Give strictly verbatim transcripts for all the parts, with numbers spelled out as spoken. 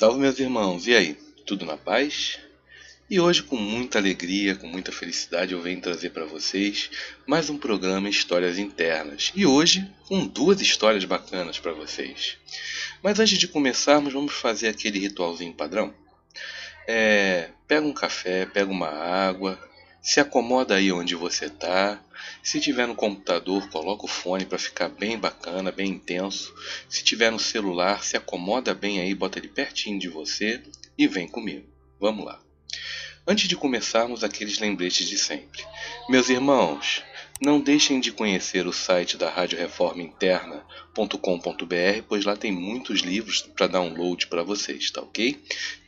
Salve, meus irmãos! E aí, tudo na paz? E hoje, com muita alegria, com muita felicidade, eu venho trazer para vocês mais um programa Histórias Internas. E hoje, com duas histórias bacanas para vocês. Mas antes de começarmos, vamos fazer aquele ritualzinho padrão. É, pega um café, pega uma água, se acomoda aí onde você está. Se tiver no computador, coloca o fone para ficar bem bacana, bem intenso. Se tiver no celular, se acomoda bem aí, bota ele pertinho de você e vem comigo. Vamos lá. Antes de começarmos, aqueles lembretes de sempre. Meus irmãos, não deixem de conhecer o site da rádio reforma interna ponto com ponto br, pois lá tem muitos livros para download para vocês, tá ok?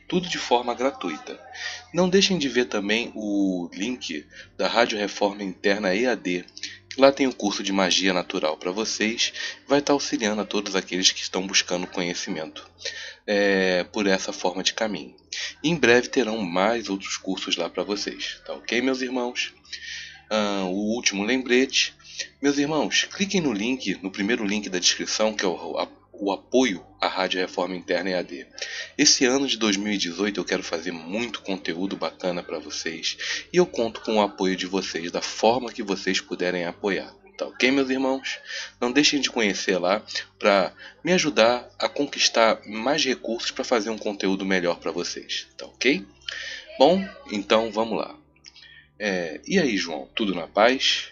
Tudo de forma gratuita. Não deixem de ver também o link da Rádio Reforma Interna E A D, que lá tem o curso de magia natural para vocês, vai estar auxiliando a todos aqueles que estão buscando conhecimento é, por essa forma de caminho. Em breve terão mais outros cursos lá para vocês, tá ok, meus irmãos? Ah, o último lembrete, meus irmãos, cliquem no link, no primeiro link da descrição, que é o a o apoio à Rádio Reforma Interna E A D. Esse ano de dois mil e dezoito eu quero fazer muito conteúdo bacana para vocês e eu conto com o apoio de vocês, da forma que vocês puderem apoiar, tá ok, meus irmãos? Não deixem de conhecer lá para me ajudar a conquistar mais recursos para fazer um conteúdo melhor para vocês, tá ok? Bom, então vamos lá. É, e aí, João, tudo na paz?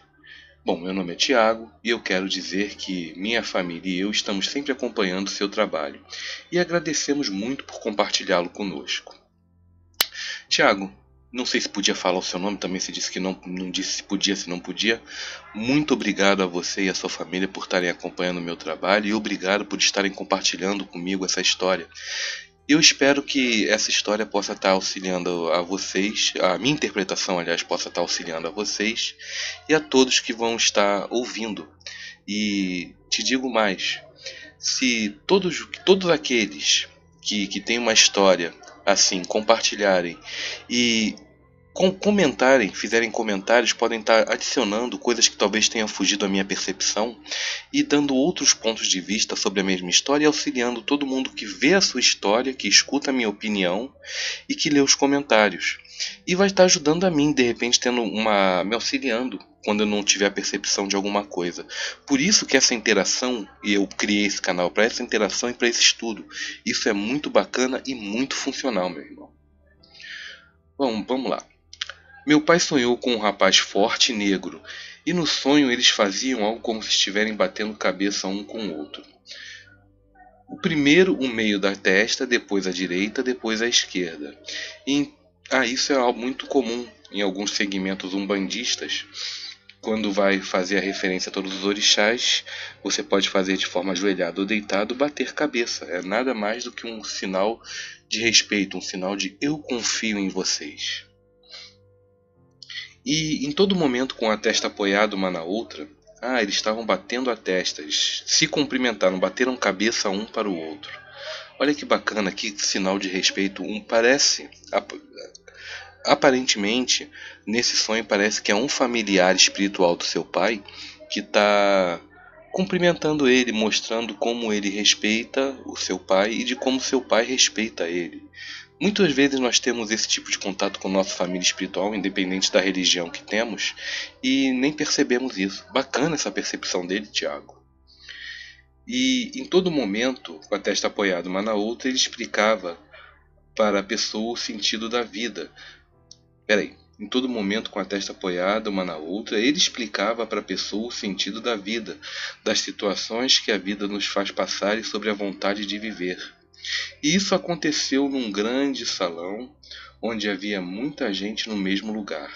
Bom, meu nome é Tiago e eu quero dizer que minha família e eu estamos sempre acompanhando o seu trabalho e agradecemos muito por compartilhá-lo conosco. Tiago, não sei se podia falar o seu nome, também se disse que não, não disse se podia, se não podia. Muito obrigado a você e a sua família por estarem acompanhando o meu trabalho e obrigado por estarem compartilhando comigo essa história. Eu espero que essa história possa estar auxiliando a vocês, a minha interpretação, aliás, possa estar auxiliando a vocês e a todos que vão estar ouvindo. E te digo mais, se todos, todos aqueles que, que têm uma história assim, compartilharem e com, comentarem, fizerem comentários, podem estar adicionando coisas que talvez tenham fugido à minha percepção e dando outros pontos de vista sobre a mesma história e auxiliando todo mundo que vê a sua história, que escuta a minha opinião e que lê os comentários. E vai estar ajudando a mim, de repente, tendo uma, me auxiliando quando eu não tiver a percepção de alguma coisa. Por isso que essa interação, e eu criei esse canal para essa interação e para esse estudo. Isso é muito bacana e muito funcional, meu irmão. Bom, vamos lá. Meu pai sonhou com um rapaz forte e negro, e no sonho eles faziam algo como se estivessem batendo cabeça um com o outro. O primeiro o meio da testa, depois a direita, depois a esquerda. E, ah, isso é algo muito comum em alguns segmentos umbandistas. Quando vai fazer a referência a todos os orixás, você pode fazer de forma ajoelhada ou deitado, bater cabeça. É nada mais do que um sinal de respeito, um sinal de eu confio em vocês. E em todo momento com a testa apoiada uma na outra, ah, eles estavam batendo a testa, eles se cumprimentaram, bateram cabeça um para o outro. Olha que bacana, que sinal de respeito. Um parece, ap aparentemente, nesse sonho parece que é um familiar espiritual do seu pai que está cumprimentando ele, mostrando como ele respeita o seu pai e de como seu pai respeita ele. Muitas vezes nós temos esse tipo de contato com nossa família espiritual, independente da religião que temos, e nem percebemos isso. Bacana essa percepção dele, Tiago. E em todo momento, com a testa apoiada uma na outra, ele explicava para a pessoa o sentido da vida. Peraí, em todo momento, com a testa apoiada uma na outra, ele explicava para a pessoa o sentido da vida, das situações que a vida nos faz passar e sobre a vontade de viver. E isso aconteceu num grande salão, onde havia muita gente no mesmo lugar.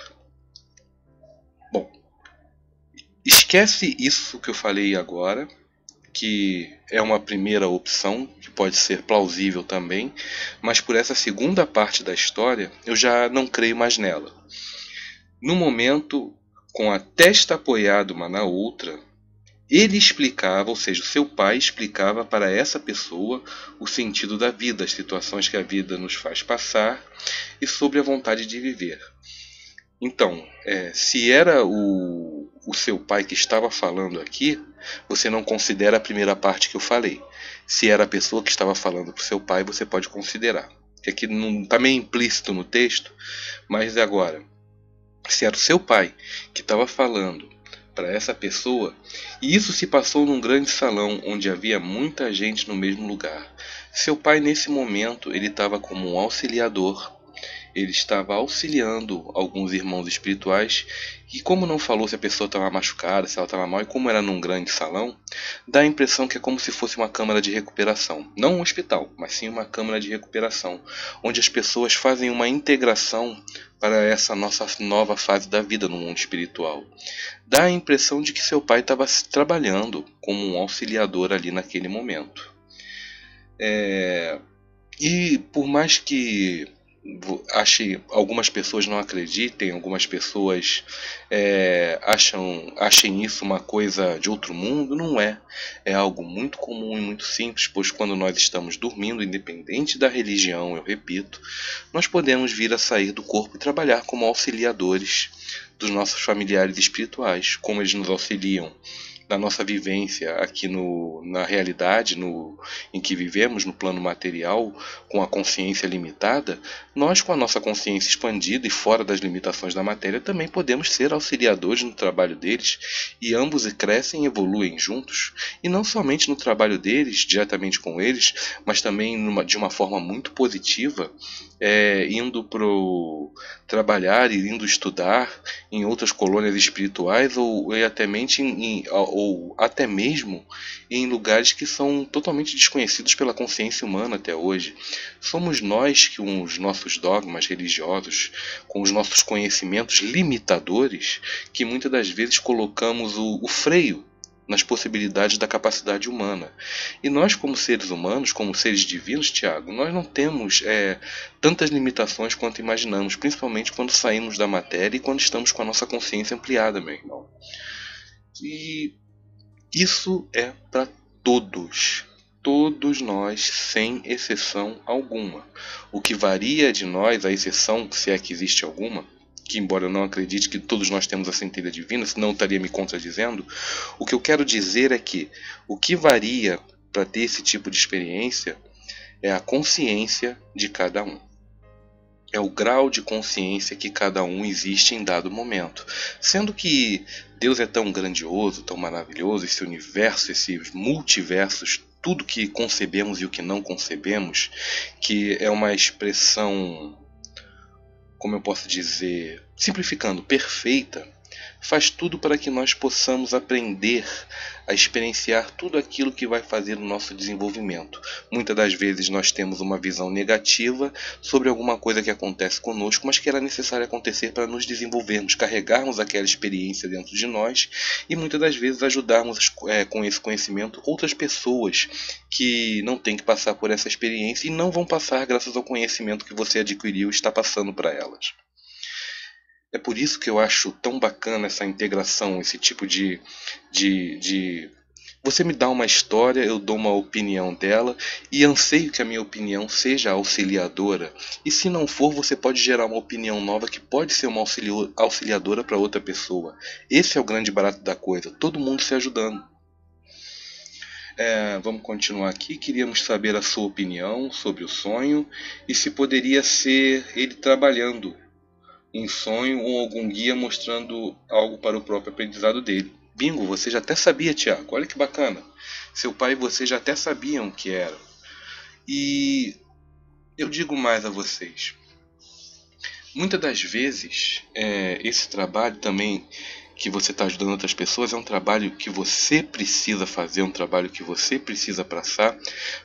Bom, esquece isso que eu falei agora, que é uma primeira opção, que pode ser plausível também, mas por essa segunda parte da história, eu já não creio mais nela. No momento, com a testa apoiada uma na outra, ele explicava, ou seja, o seu pai explicava para essa pessoa o sentido da vida, as situações que a vida nos faz passar e sobre a vontade de viver. Então, é, se era o, o seu pai que estava falando aqui, você não considera a primeira parte que eu falei. Se era a pessoa que estava falando para o seu pai, você pode considerar. Que aqui não está meio implícito no texto, mas agora, se era o seu pai que estava falando para essa pessoa, e isso se passou num grande salão onde havia muita gente no mesmo lugar. Seu pai, nesse momento, ele estava como um auxiliador, ele estava auxiliando alguns irmãos espirituais, e como não falou se a pessoa estava machucada, se ela estava mal, e como era num grande salão, dá a impressão que é como se fosse uma câmara de recuperação, não um hospital, mas sim uma câmara de recuperação, onde as pessoas fazem uma integração para essa nossa nova fase da vida no mundo espiritual. Dá a impressão de que seu pai estava trabalhando como um auxiliador ali naquele momento. É... E por mais que ache, algumas pessoas não acreditem, algumas pessoas é, acham, achem isso uma coisa de outro mundo, não é. É algo muito comum e muito simples, pois quando nós estamos dormindo, independente da religião, eu repito, nós podemos vir a sair do corpo e trabalhar como auxiliadores dos nossos familiares espirituais, como eles nos auxiliam da nossa vivência aqui no, na realidade no, em que vivemos, no plano material, com a consciência limitada, nós com a nossa consciência expandida e fora das limitações da matéria também podemos ser auxiliadores no trabalho deles, e ambos crescem e evoluem juntos, e não somente no trabalho deles, diretamente com eles, mas também numa, de uma forma muito positiva, é, indo para trabalhar e indo estudar em outras colônias espirituais ou e até mente em, em ou até mesmo em lugares que são totalmente desconhecidos pela consciência humana até hoje. Somos nós que, com os nossos dogmas religiosos, com os nossos conhecimentos limitadores, que muitas das vezes colocamos o, o freio nas possibilidades da capacidade humana. E nós, como seres humanos, como seres divinos, Tiago, nós não temos é, tantas limitações quanto imaginamos, principalmente quando saímos da matéria e quando estamos com a nossa consciência ampliada, meu irmão. E isso é para todos, todos nós, sem exceção alguma. O que varia de nós, a exceção, se é que existe alguma, que embora eu não acredite que todos nós temos a centelha divina, senão eu estaria me contradizendo, o que eu quero dizer é que o que varia para ter esse tipo de experiência é a consciência de cada um. É o grau de consciência que cada um existe em dado momento. Sendo que Deus é tão grandioso, tão maravilhoso, esse universo, esses multiversos, tudo que concebemos e o que não concebemos, que é uma expressão, como eu posso dizer, simplificando, perfeita, faz tudo para que nós possamos aprender a experienciar tudo aquilo que vai fazer o nosso desenvolvimento. Muitas das vezes nós temos uma visão negativa sobre alguma coisa que acontece conosco, mas que era necessário acontecer para nos desenvolvermos, carregarmos aquela experiência dentro de nós e muitas das vezes ajudarmos é, com esse conhecimento outras pessoas que não têm que passar por essa experiência e não vão passar graças ao conhecimento que você adquiriu e está passando para elas. É por isso que eu acho tão bacana essa integração, esse tipo de, de, de... Você me dá uma história, eu dou uma opinião dela e anseio que a minha opinião seja auxiliadora. E se não for, você pode gerar uma opinião nova que pode ser uma auxiliadora para outra pessoa. Esse é o grande barato da coisa, todo mundo se ajudando. É, vamos continuar aqui. Queríamos saber a sua opinião sobre o sonho e se poderia ser ele trabalhando um sonho ou algum guia mostrando algo para o próprio aprendizado dele. Bingo, você já até sabia, Tiago. Olha que bacana. Seu pai e você já até sabiam que era. E eu digo mais a vocês. Muitas das vezes, é, esse trabalho também que você está ajudando outras pessoas é um trabalho que você precisa fazer, um trabalho que você precisa passar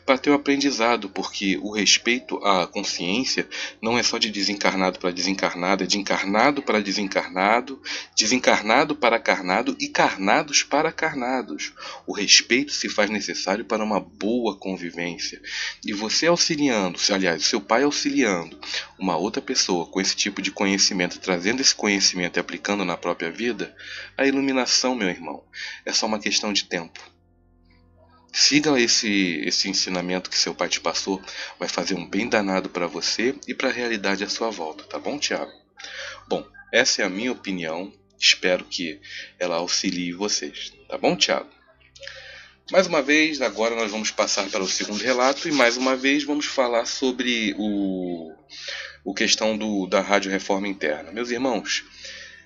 para ter o aprendizado, porque o respeito à consciência não é só de desencarnado para desencarnado, é de encarnado para desencarnado, desencarnado para carnado e carnados para carnados. O respeito se faz necessário para uma boa convivência. E você auxiliando, aliás, seu pai auxiliando uma outra pessoa com esse tipo de conhecimento, trazendo esse conhecimento e aplicando na própria vida, a iluminação, meu irmão, é só uma questão de tempo. Siga esse, esse ensinamento que seu pai te passou, vai fazer um bem danado para você e para a realidade à sua volta, tá bom, Tiago? Bom, essa é a minha opinião, espero que ela auxilie vocês, tá bom, Tiago? Mais uma vez, agora nós vamos passar para o segundo relato e mais uma vez vamos falar sobre o, o questão do, da Rádio Reforma Interna. Meus irmãos,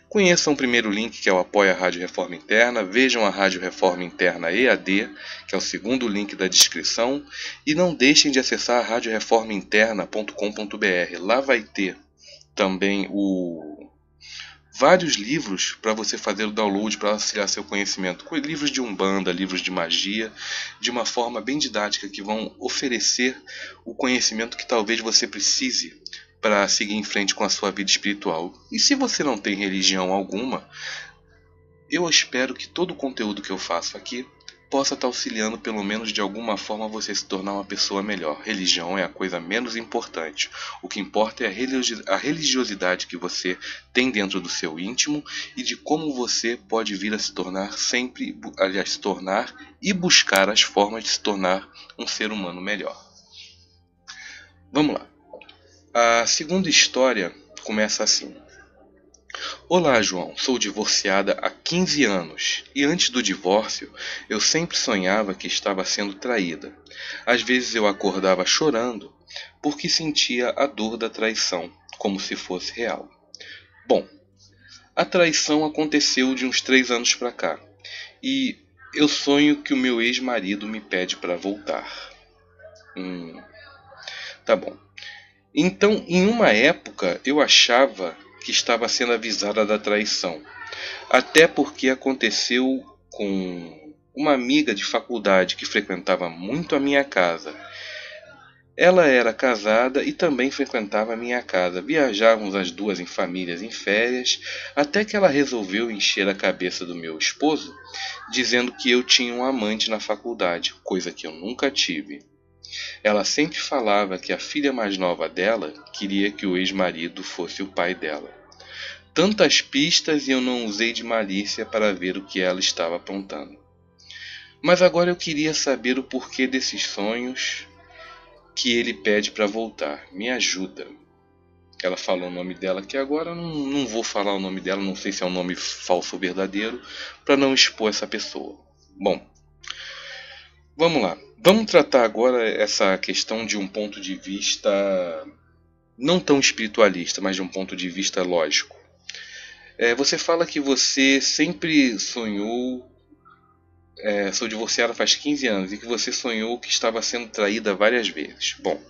conheçam o primeiro link, que é o Apoia a Rádio Reforma Interna, vejam a Rádio Reforma Interna E A D, que é o segundo link da descrição, e não deixem de acessar a rádio reforma interna ponto com ponto br. Lá vai ter também o... vários livros para você fazer o download, para auxiliar seu conhecimento, com livros de umbanda, livros de magia, de uma forma bem didática, que vão oferecer o conhecimento que talvez você precise para seguir em frente com a sua vida espiritual. E se você não tem religião alguma, eu espero que todo o conteúdo que eu faço aqui possa estar auxiliando, pelo menos de alguma forma, você se tornar uma pessoa melhor. Religião é a coisa menos importante. O que importa é a religiosidade que você tem dentro do seu íntimo e de como você pode vir a se tornar sempre, aliás, se tornar e buscar as formas de se tornar um ser humano melhor. Vamos lá. A segunda história começa assim. Olá, João. Sou divorciada há quinze anos e antes do divórcio eu sempre sonhava que estava sendo traída. Às vezes eu acordava chorando porque sentia a dor da traição, como se fosse real. Bom, a traição aconteceu de uns três anos para cá e eu sonho que o meu ex-marido me pede para voltar. Hum, tá bom. Então, em uma época eu achava que estava sendo avisada da traição, até porque aconteceu com uma amiga de faculdade que frequentava muito a minha casa. Ela era casada e também frequentava a minha casa. Viajávamos as duas em famílias em férias, até que ela resolveu encher a cabeça do meu esposo, dizendo que eu tinha um amante na faculdade, coisa que eu nunca tive. Ela sempre falava que a filha mais nova dela queria que o ex-marido fosse o pai dela. Tantas pistas e eu não usei de malícia para ver o que ela estava aprontando. Mas agora eu queria saber o porquê desses sonhos que ele pede para voltar. Me ajuda. Ela falou o nome dela, que agora não, não vou falar o nome dela, não sei se é um nome falso ou verdadeiro, para não expor essa pessoa. Bom, vamos lá. Vamos tratar agora essa questão de um ponto de vista não tão espiritualista, mas de um ponto de vista lógico. É, você fala que você sempre sonhou, é, sou divorciada faz quinze anos, e que você sonhou que estava sendo traída várias vezes. Bom,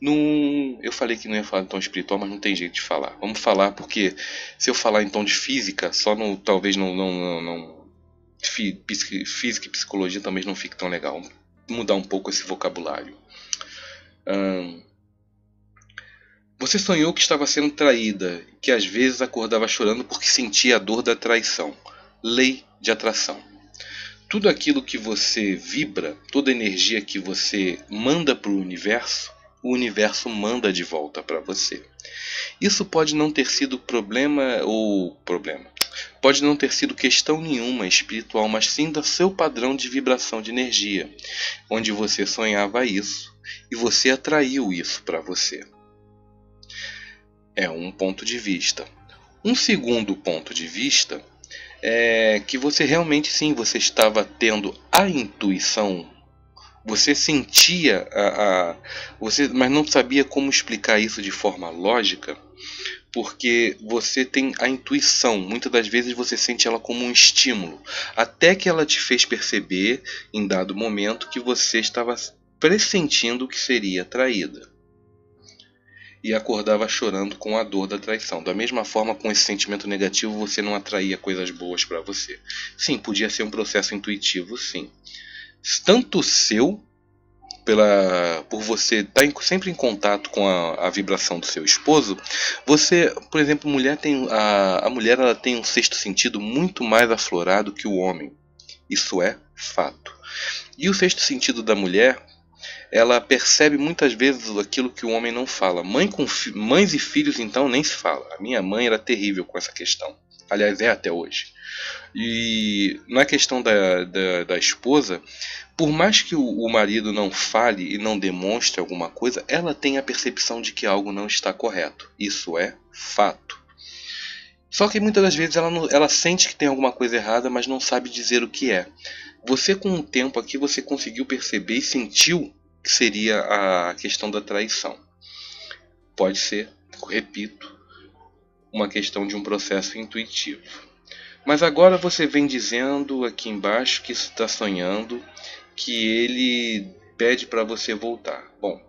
num, eu falei que não ia falar em tom espiritual, mas não tem jeito de falar. Vamos falar porque se eu falar em tom de física, só no, talvez não, não, não, não, física e psicologia talvez não fique tão legal. Mudar um pouco esse vocabulário. Hum, você sonhou que estava sendo traída, que às vezes acordava chorando porque sentia a dor da traição. Lei de atração. Tudo aquilo que você vibra, toda a energia que você manda para o universo, o universo manda de volta para você. Isso pode não ter sido problema ou problema. Pode não ter sido questão nenhuma espiritual, mas sim do seu padrão de vibração de energia, onde você sonhava isso e você atraiu isso para você. É um ponto de vista. Um segundo ponto de vista é que você realmente sim, você estava tendo a intuição, você sentia, a, a, você, mas não sabia como explicar isso de forma lógica, porque você tem a intuição, muitas das vezes você sente ela como um estímulo, até que ela te fez perceber, em dado momento, que você estava pressentindo que seria traída. E acordava chorando com a dor da traição. Da mesma forma, com esse sentimento negativo, você não atraía coisas boas para você. Sim, podia ser um processo intuitivo, sim. Tanto seu... Pela, por você estar sempre em contato com a, a vibração do seu esposo, você, por exemplo, mulher tem, a, a mulher ela tem um sexto sentido muito mais aflorado que o homem. Isso é fato. E o sexto sentido da mulher, ela percebe muitas vezes aquilo que o homem não fala. Mãe com fi, mães e filhos, então, nem se fala. A minha mãe era terrível com essa questão. Aliás, é até hoje. E na questão da, da, da esposa, por mais que o, o marido não fale e não demonstre alguma coisa, ela tem a percepção de que algo não está correto. Isso é fato. Só que muitas das vezes ela, não, ela sente que tem alguma coisa errada, mas não sabe dizer o que é. Você, com o tempo aqui, você conseguiu perceber e sentiu que seria a questão da traição. Pode ser, repito, uma questão de um processo intuitivo. Mas agora você vem dizendo aqui embaixo que está sonhando, que ele pede para você voltar. Bom,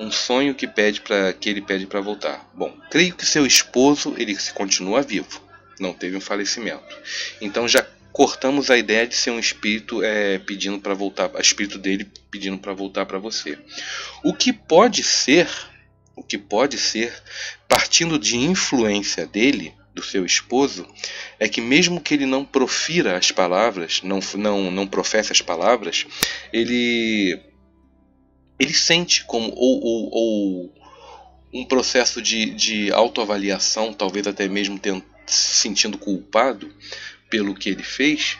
um sonho que pede para que ele pede para voltar. Bom, creio que seu esposo, ele se continua vivo, não teve um falecimento. Então já cortamos a ideia de ser um espírito é, pedindo para voltar, o espírito dele pedindo para voltar para você. O que pode ser, o que pode ser, partindo de influência dele, do seu esposo, é que mesmo que ele não profira as palavras, não não não professe as palavras, ele ele sente como ou, ou, ou um processo de, de autoavaliação, talvez até mesmo tentando, se sentindo culpado pelo que ele fez,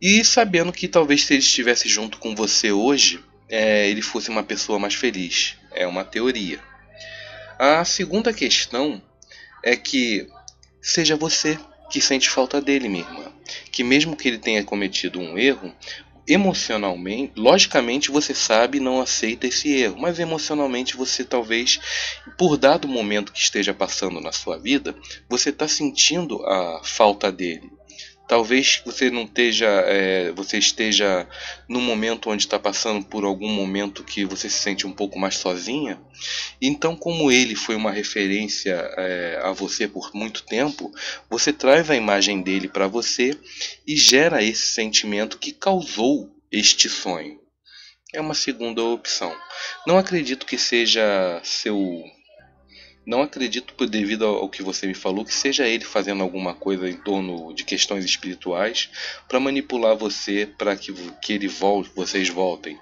e sabendo que talvez se ele estivesse junto com você hoje, é, ele fosse uma pessoa mais feliz. É uma teoria. A segunda questão é que seja você que sente falta dele, minha irmã. Que mesmo que ele tenha cometido um erro, emocionalmente, logicamente você sabe e não aceita esse erro, mas emocionalmente você talvez, por dado momento que esteja passando na sua vida, você está sentindo a falta dele. Talvez você não esteja, é, você esteja no momento onde está passando por algum momento que você se sente um pouco mais sozinha. Então, como ele foi uma referência é, a você por muito tempo, você traz a imagem dele para você e gera esse sentimento que causou este sonho. É uma segunda opção. Não acredito que seja seu... Não acredito, devido ao que você me falou, que seja ele fazendo alguma coisa em torno de questões espirituais para manipular você, para que, que ele volte, vocês voltem.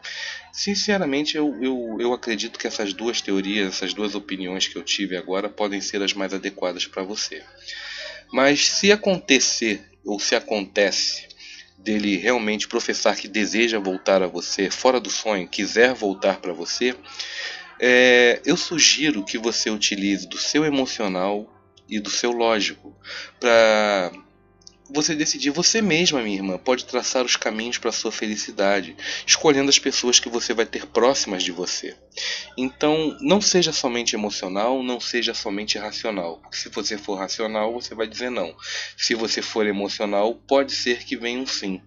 Sinceramente, eu, eu, eu acredito que essas duas teorias, essas duas opiniões que eu tive agora podem ser as mais adequadas para você. Mas se acontecer, ou se acontece, dele realmente professar que deseja voltar a você, fora do sonho, quiser voltar para você... É, eu sugiro que você utilize do seu emocional e do seu lógico para você decidir você mesma, minha irmã, pode traçar os caminhos para a sua felicidade, escolhendo as pessoas que você vai ter próximas de você. Então, não seja somente emocional, não seja somente racional. Porque se você for racional, você vai dizer não. Se você for emocional, pode ser que venha um sim.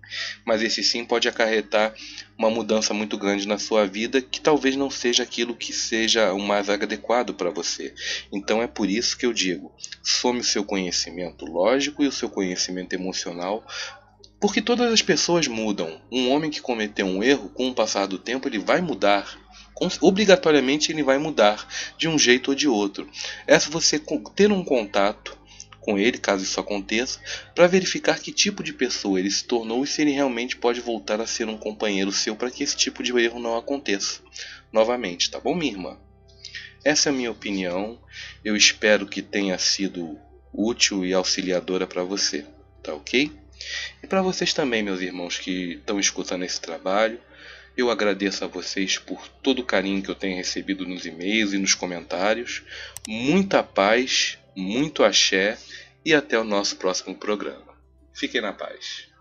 Mas esse sim pode acarretar uma mudança muito grande na sua vida, que talvez não seja aquilo que seja o mais adequado para você. Então é por isso que eu digo, some o seu conhecimento lógico e o seu conhecimento emocional, porque todas as pessoas mudam. Um homem que cometeu um erro, com o passar do tempo, ele vai mudar. Obrigatoriamente ele vai mudar, de um jeito ou de outro. É você ter um contato com ele, caso isso aconteça, para verificar que tipo de pessoa ele se tornou e se ele realmente pode voltar a ser um companheiro seu para que esse tipo de erro não aconteça novamente, tá bom, minha irmã? Essa é a minha opinião, eu espero que tenha sido útil e auxiliadora para você, tá ok? E para vocês também, meus irmãos que estão escutando esse trabalho, eu agradeço a vocês por todo o carinho que eu tenho recebido nos e-mails e nos comentários, muita paz... Muito axé e até o nosso próximo programa. Fiquem na paz.